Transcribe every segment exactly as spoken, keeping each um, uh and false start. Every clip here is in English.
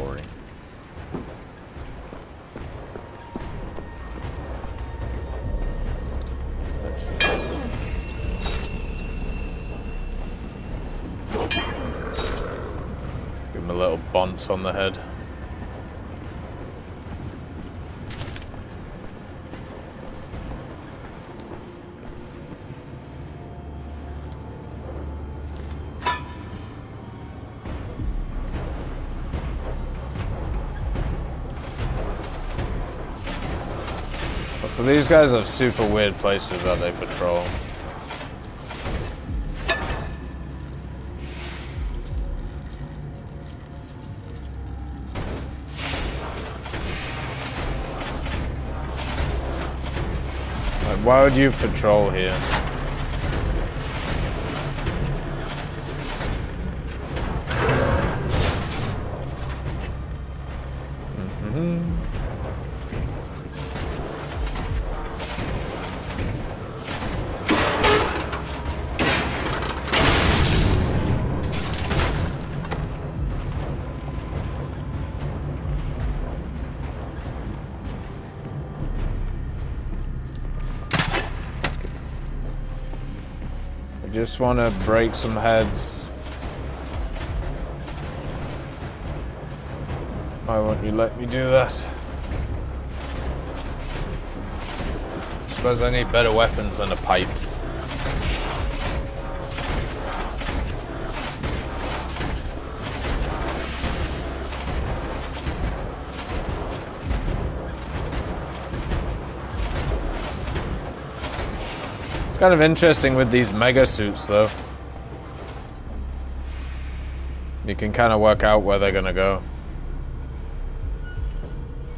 glory. Let's give him a little bounce on the head. So these guys have super weird places that they patrol. Like, why would you patrol here? Just want to break some heads. Why won't you let me do that? I suppose I need better weapons than a pipe. Kind of interesting with these mega suits though. You can kind of work out where they're gonna go.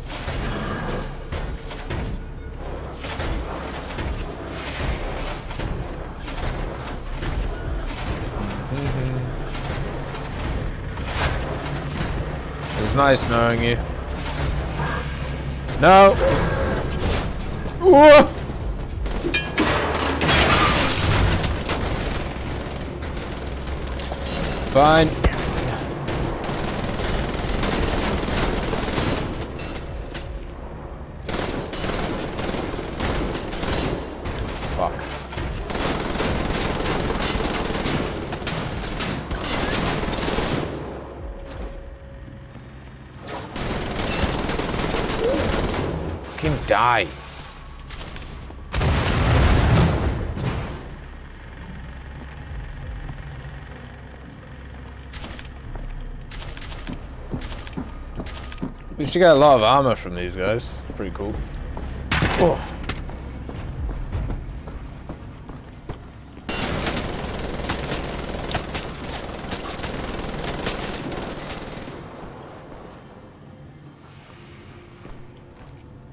Mm-hmm. It's nice knowing you. No! Whoa! Fine. Fuck. Fucking die. You should get a lot of armor from these guys. Pretty cool. Oh.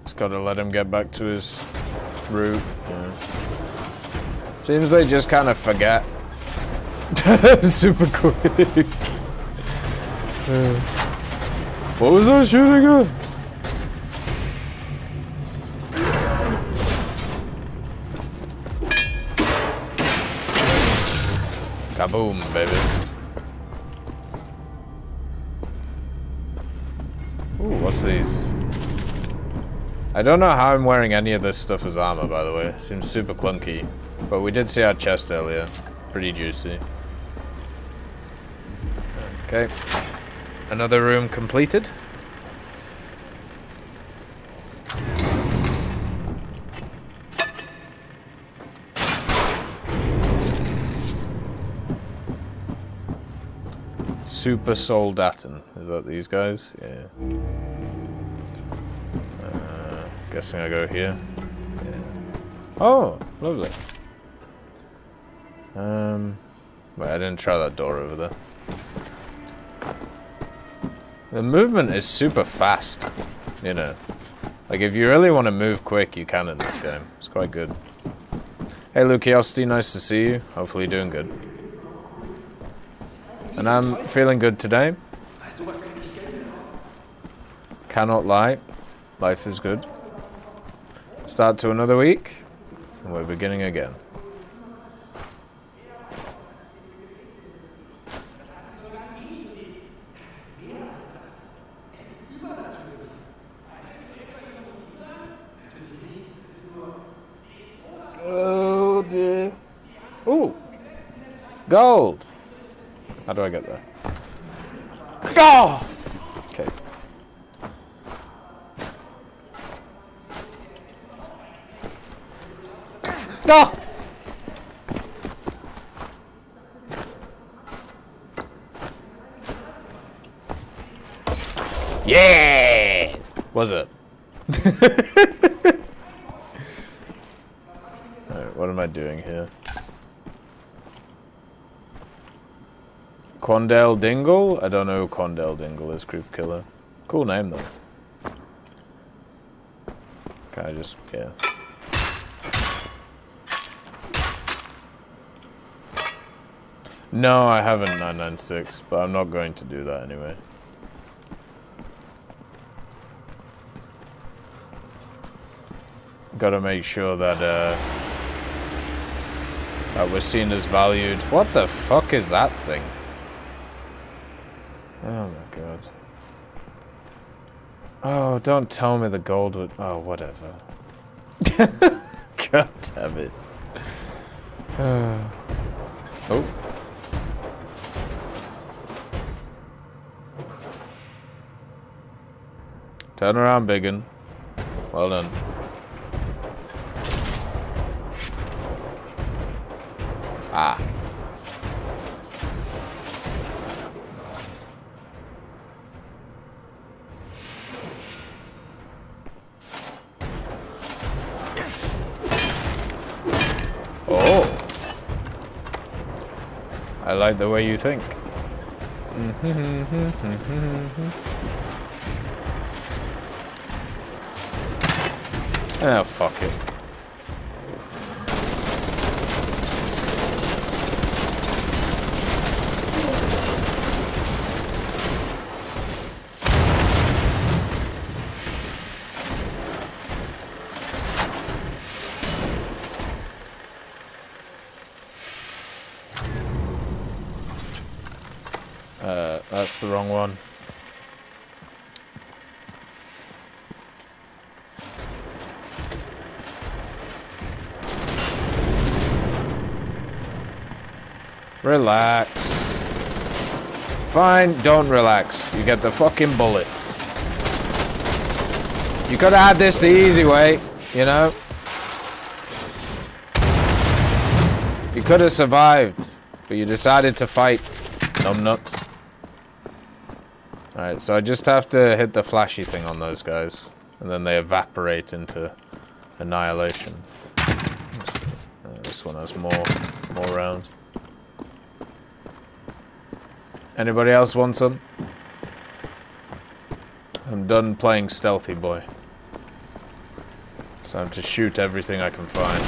Just gotta let him get back to his route. Yeah. Seems they just kind of forget. Super quick. Yeah. What was that shooting at? Kaboom, baby. Ooh, what's these? I don't know how I'm wearing any of this stuff as armor, by the way. It seems super clunky. But we did see our chest earlier. Pretty juicy. Okay. Another room completed. Super Soldaten. Is that these guys? Yeah. Uh, guessing I go here. Yeah. Oh, lovely. Um, wait, I didn't try that door over there. The movement is super fast, you know. Like, if you really want to move quick, you can in this game. It's quite good. Hey, Lukiosity, nice to see you. Hopefully you're doing good. And I'm feeling good today. Cannot lie. Life is good. Start to another week, and we're beginning again. Gold! How do I get there? Oh! Okay. No! Yes! Was it? Alright, what am I doing here? Quondel Dingle? I don't know who Quondel Dingle is, Creep Killer. Cool name though. Can I just, yeah. No, I haven't nine nine six, but I'm not going to do that anyway. Gotta make sure that, uh, that we're seen as valued. What the fuck is that thing? Oh my god. Oh, don't tell me the gold would... Oh, whatever. God damn it. Oh. Turn around, biggin. Well done. Ah. Oh. I like the way you think. Oh, fuck it. Uh, that's the wrong one. Relax. Fine, don't relax. You get the fucking bullets. You gotta add this the easy way, you know? You could have survived, but you decided to fight. Numbnuts. Alright, so I just have to hit the flashy thing on those guys. And then they evaporate into annihilation. Uh, this one has more, more rounds. Anybody else want some? I'm done playing stealthy boy. It's time to shoot everything I can find.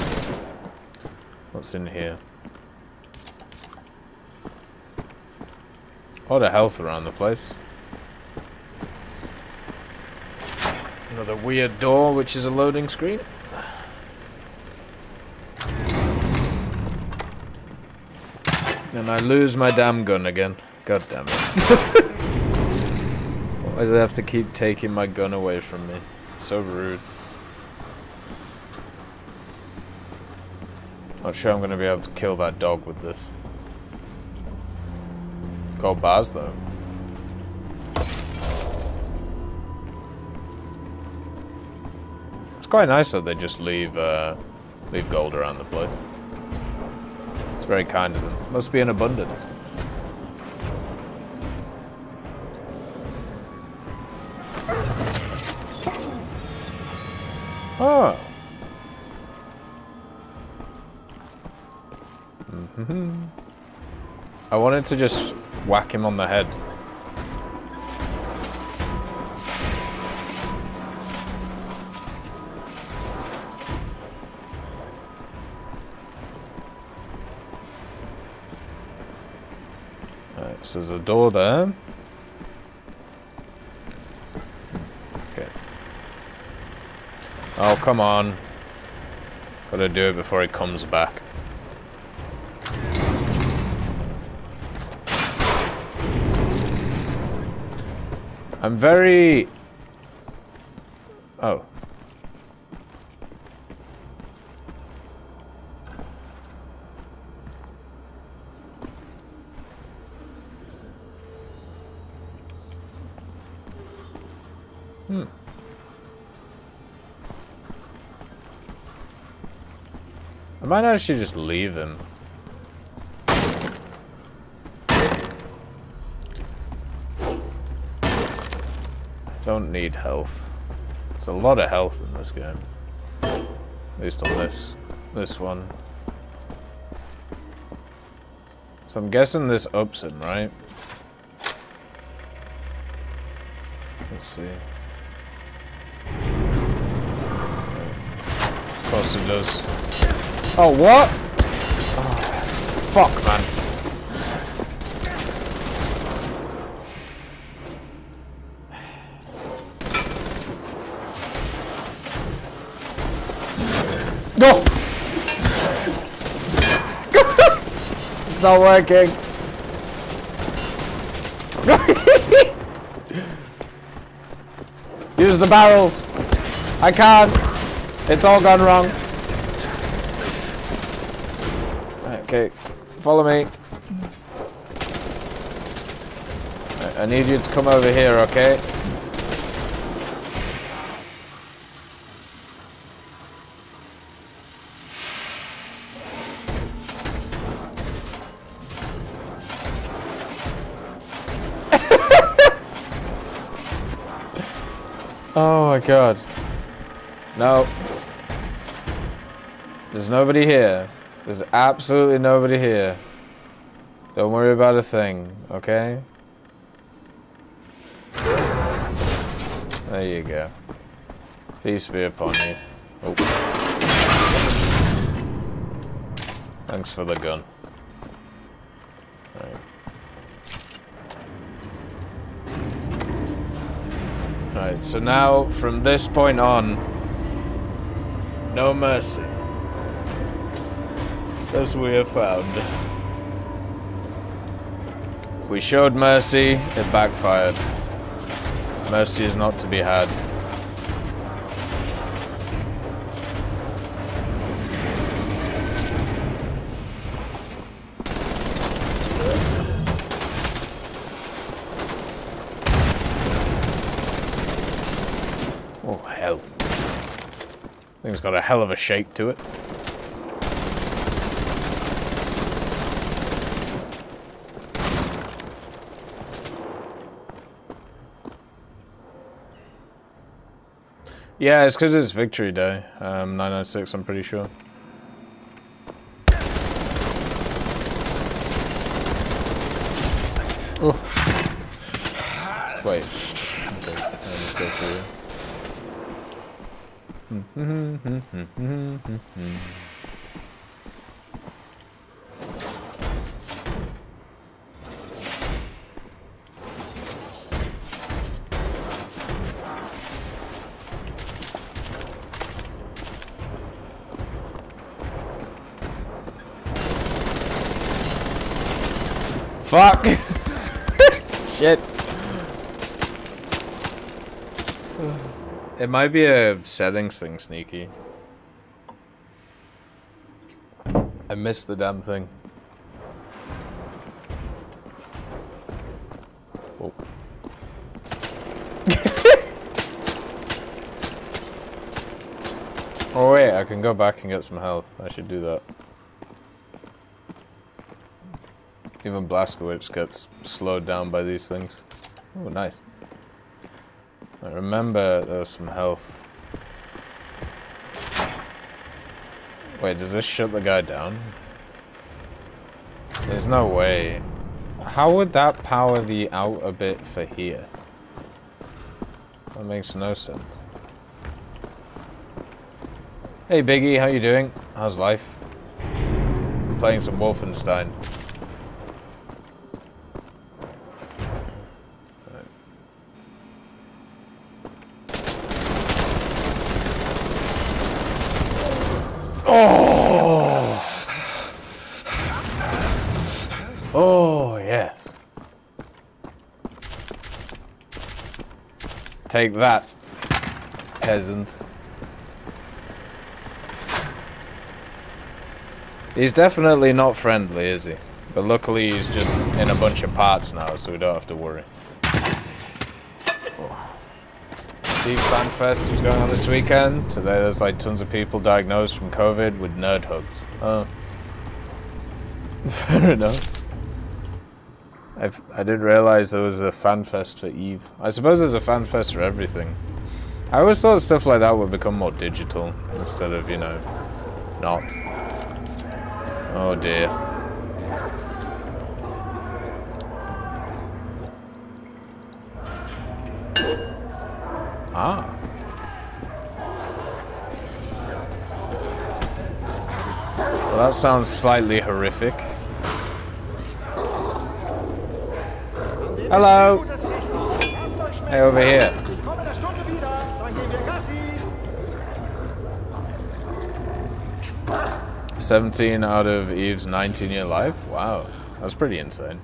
What's in here? A lot of health around the place. Another weird door, which is a loading screen. And I lose my damn gun again. God damn it. Why do they have to keep taking my gun away from me? It's so rude. Not sure I'm going to be able to kill that dog with this. Gold bars though. It's quite nice that they just leave uh, leave gold around the place. It's very kind of them. Must be in abundance. Oh. Mm-hmm. I wanted to just whack him on the head. Alright, so there's a door there. Oh, come on. Gotta do it before he comes back. I'm very... Oh. Hmm. I might actually just leave him. Don't need health. There's a lot of health in this game. At least on this this one. So I'm guessing this ups him, right? Let's see. Of course it does. Oh, what? Oh, fuck, man. No! It's not working. Use the barrels. I can't. It's all gone wrong. Okay, follow me. I need you to come over here, okay? Oh my god. No. There's nobody here. There's absolutely nobody here. Don't worry about a thing, okay? There you go. Peace be upon you. Oh. Thanks for the gun. Right. Right, so now, from this point on, no mercy, as we have found. We showed mercy, it backfired. Mercy is not to be had. Thing's got a hell of a shake to it. Yeah, it's because it's Victory Day. Um, nine nine six, I'm pretty sure. Oh. Wait. Okay, let's go through here. Fuck! Shit. It might be a settings thing, Sneaky. I missed the damn thing. Oh. Oh wait, I can go back and get some health. I should do that. Even Blazkowicz gets slowed down by these things. Oh, nice. I remember there was some health. Wait, does this shut the guy down? There's no way. How would that power the outer bit for here? That makes no sense. Hey Biggie, how you doing? How's life? Playing some Wolfenstein. Oh! Oh, yeah. Take that, peasant. He's definitely not friendly, is he? But luckily he's just in a bunch of parts now, so we don't have to worry. Oh. Steve Fanfest was going on this weekend. Today there's like tons of people diagnosed from COVID with nerd hugs. Oh. Fair enough. I've, I didn't realise there was a fan fest for Eve. I suppose there's a fan fest for everything. I always thought stuff like that would become more digital instead of, you know, not. Oh dear. Ah. Well, that sounds slightly horrific. Hello! Hey, over here. seventeen out of Eve's nineteen year life? Wow. That's pretty insane.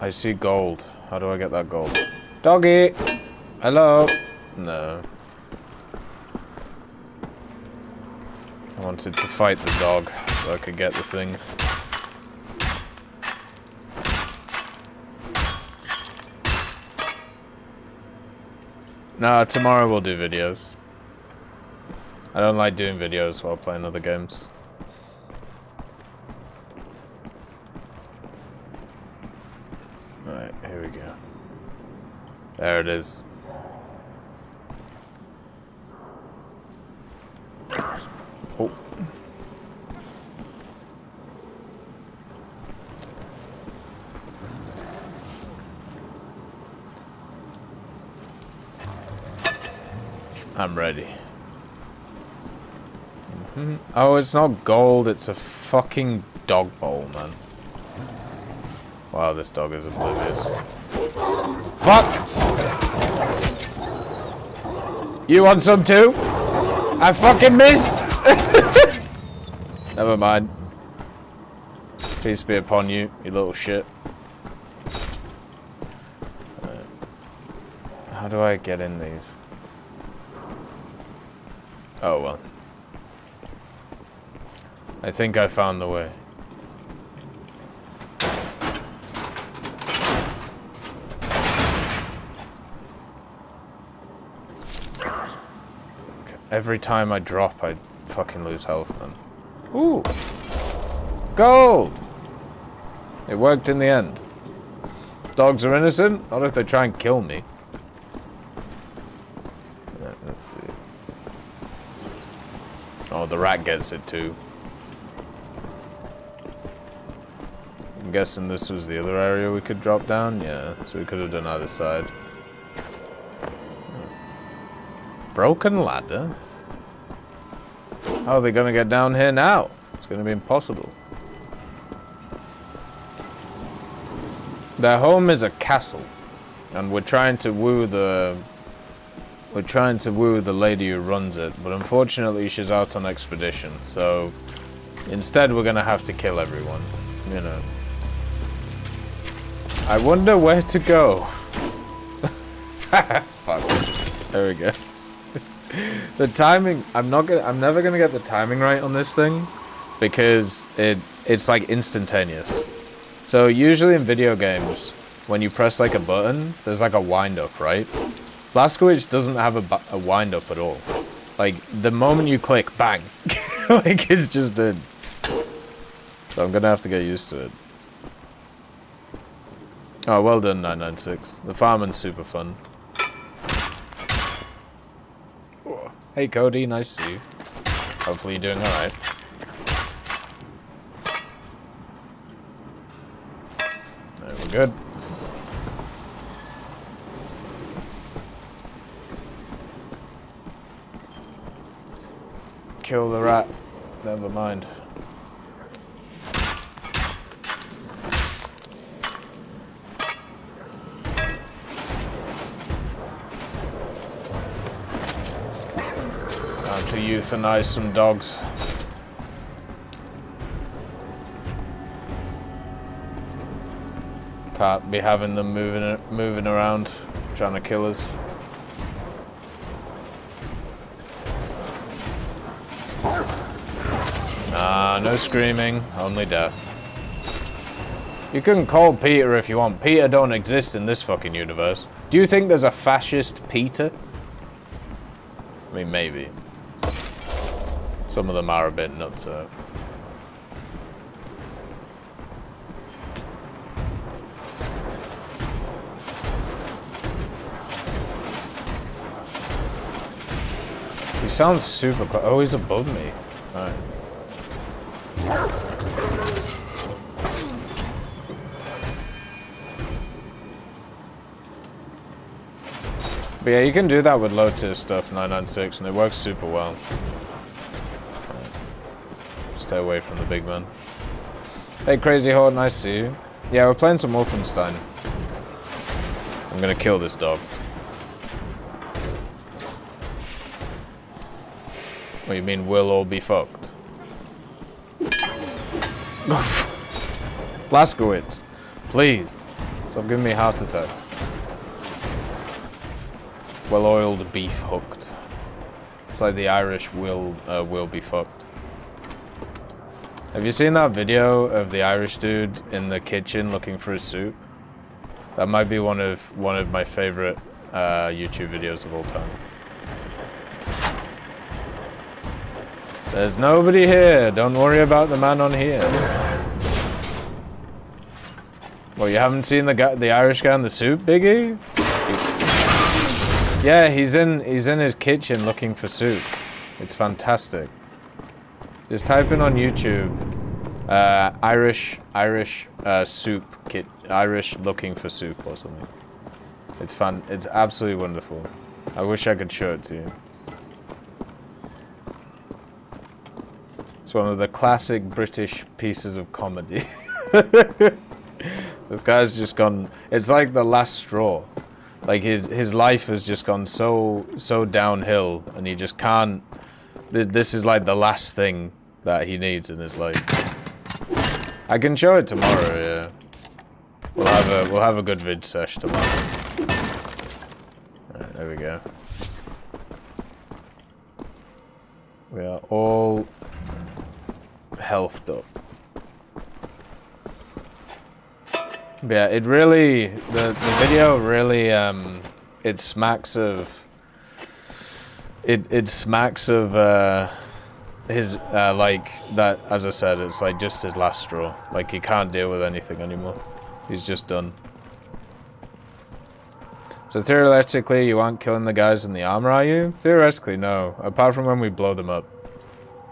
I see gold. How do I get that gold? Doggy! Hello! No. I wanted to fight the dog so I could get the thing. Nah, tomorrow we'll do videos. I don't like doing videos while playing other games. Alright, here we go. There it is. Oh. I'm ready. Mm-hmm. Oh, it's not gold, it's a fucking dog bowl, man. Wow, this dog is oblivious. Fuck! You want some too? I fucking missed! Never mind. Peace be upon you, you little shit. Uh, how do I get in these? Oh well. I think I found the way. Every time I drop, I fucking lose health, man. Ooh! Gold! It worked in the end. Dogs are innocent, not if they try and kill me. Let's see. Oh, the rat gets it too. I'm guessing this was the other area we could drop down? Yeah, so we could have done either side. Broken ladder? How are they gonna get down here now? It's gonna be impossible. Their home is a castle, and we're trying to woo the we're trying to woo the lady who runs it, but unfortunately she's out on expedition, so instead we're gonna have to kill everyone, you know. I wonder where to go. Fuck. There we go. The timing, I'm not gonna, I'm never gonna get the timing right on this thing because it it's like instantaneous. So usually in video games, when you press like a button, there's like a wind up, right? Blazkowicz doesn't have a, a wind up at all. Like the moment you click, bang, like it's just in. So I'm gonna have to get used to it. Oh, well done, nine nine six. The farming's super fun. Hey Cody, nice to see you. Hopefully you're doing alright. Alright, we're good. Kill the rat. Never mind. To euthanize some dogs. Can't be having them moving moving around, trying to kill us. Ah, no screaming, only death. You can call Peter if you want. Peter don't exist in this fucking universe. Do you think there's a fascist Peter? I mean, maybe. Some of them are a bit nutso. He sounds super close. Oh, he's above me. All right. But yeah, you can do that with low-tier stuff, nine nine six, and it works super well. Right. Stay away from the big man. Hey, Crazy Horde, nice to see you. Yeah, we're playing some Wolfenstein. I'm gonna kill this dog. What, you mean we'll all be fucked? Blazkowicz, please. Stop giving me heart attack. Well-oiled beef hooked. It's like the Irish will uh, will be fucked. Have you seen that video of the Irish dude in the kitchen looking for his soup? That might be one of one of my favorite uh, YouTube videos of all time. There's nobody here. Don't worry about the man on here. Well, you haven't seen the guy, the Irish guy in the soup, Biggie? Yeah, he's in he's in his kitchen looking for soup. It's fantastic. Just type in on YouTube, uh, Irish Irish uh, soup kit, Irish looking for soup or something. It's fun. It's absolutely wonderful. I wish I could show it to you. It's one of the classic British pieces of comedy. This guy's just gone. It's like the last straw. Like his his life has just gone so so downhill, and he just can't. This is like the last thing that he needs in his life. I can show it tomorrow. Yeah, we'll have a we'll have a good vid sesh tomorrow. All right, there we go. We are all healthed up. Yeah, it really, the, the video really, um, it smacks of, it, it smacks of, uh, his, uh, like, that, as I said, it's like just his last straw. Like, he can't deal with anything anymore. He's just done. So theoretically, you aren't killing the guys in the armor, are you? Theoretically, no. Apart from when we blow them up.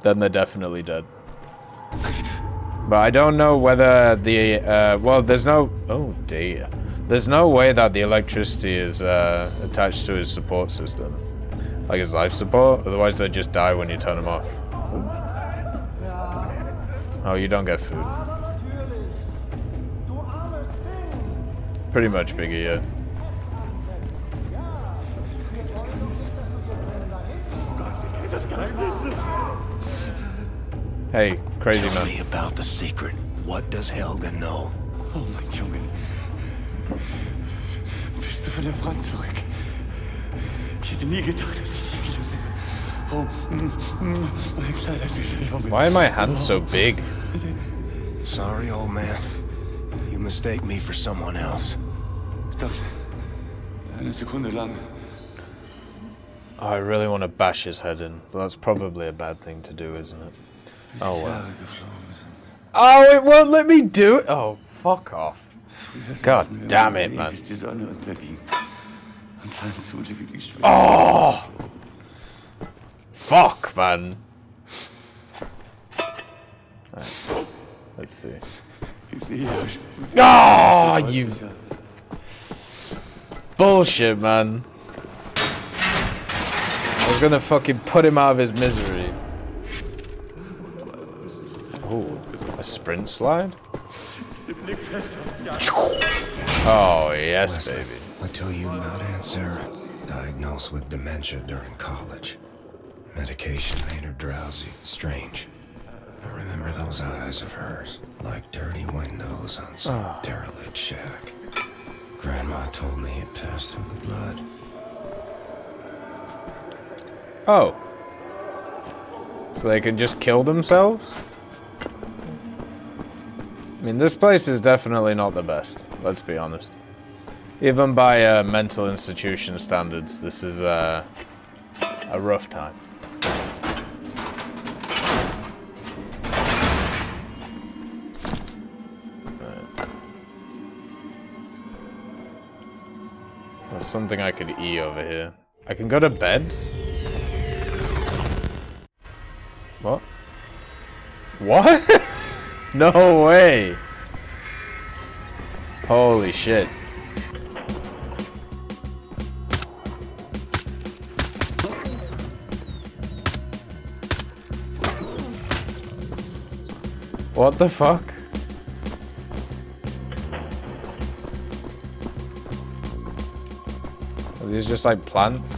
Then they're definitely dead. But I don't know whether the, uh, well, there's no, oh dear. There's no way that the electricity is uh, attached to his support system. Like his life support, otherwise they just die when you turn them off. Oh, you don't get food. Pretty much, Biggie, yeah. Hey, crazy man. Tell me about the secret. What does Helga know? Oh, mein Junge. Bist du von der Front zurück? Ich hätte nie gedacht, dass ich dich wiedersehe. Oh, mein kleiner süßer Junge. Why are my hands so big? Sorry, old man. You mistake me for someone else. Ich dachte, eine Sekunde lang. Oh, I really want to bash his head in. Well, that's probably a bad thing to do, isn't it? Oh, wow. Oh, it won't let me do it. Oh, fuck off. God damn it, man. Oh! Fuck, man. Right. Let's see. Oh, you... Bullshit, man. I was gonna fucking put him out of his misery. Ooh, a sprint slide? Oh, yes, West, baby. Until you not answer, diagnosed with dementia during college. Medication made her drowsy, strange. I remember those eyes of hers, like dirty windows on some oh. derelict shack. Grandma told me it passed through the blood. Oh. So they can just kill themselves? I mean, this place is definitely not the best, let's be honest. Even by uh, mental institution standards, this is uh, a rough time. Something I could E over here. I can go to bed? What? What? No way! Holy shit. What the fuck? These just like plants.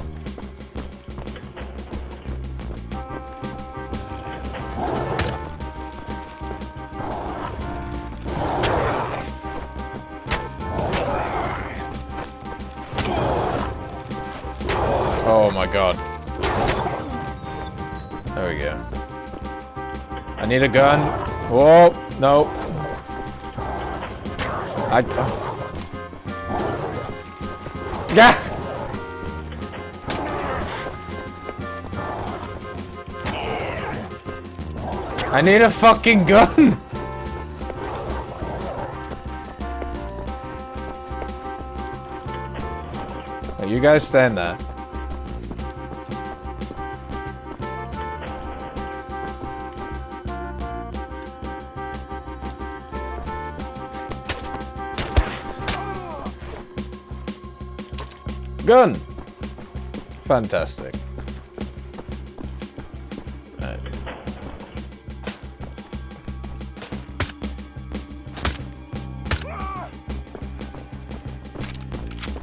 Oh my god. There we go. I need a gun. Whoa, no. I. Gah! I need a fucking gun! Hey, you guys stand there. Gun! Fantastic.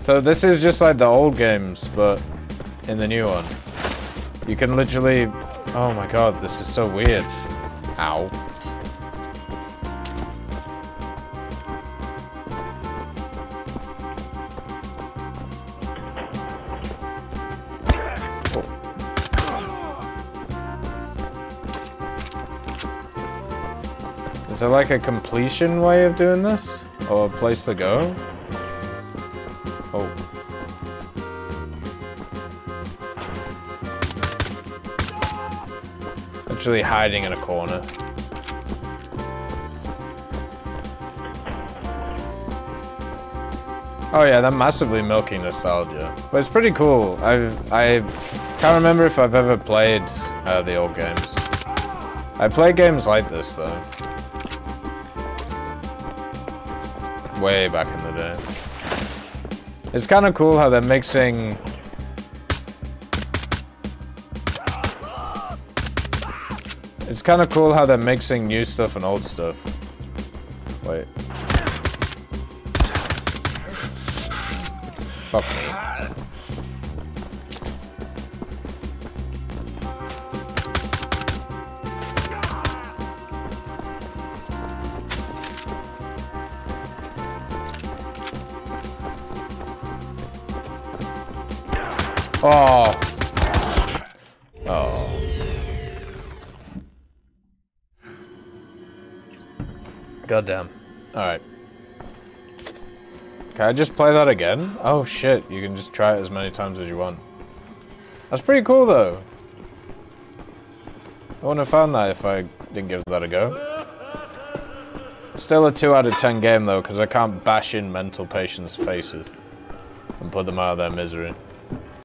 So this is just like the old games, but in the new one. You can literally... Oh my god, this is so weird. Ow. Oh. Is there like a completion way of doing this? Or a place to go? Oh. Literally hiding in a corner. Oh yeah, they're massively milking nostalgia. But it's pretty cool. I I can't remember if I've ever played uh, the old games. I play games like this though. Way back in the day. It's kind of cool how they're mixing... It's kind of cool how they're mixing new stuff and old stuff. Wait. Fuck Oh. Oh. Goddamn. Alright. Can I just play that again? Oh shit, you can just try it as many times as you want. That's pretty cool though. I wouldn't have found that if I didn't give that a go. Still a two out of ten game though, because I can't bash in mental patients' faces and put them out of their misery.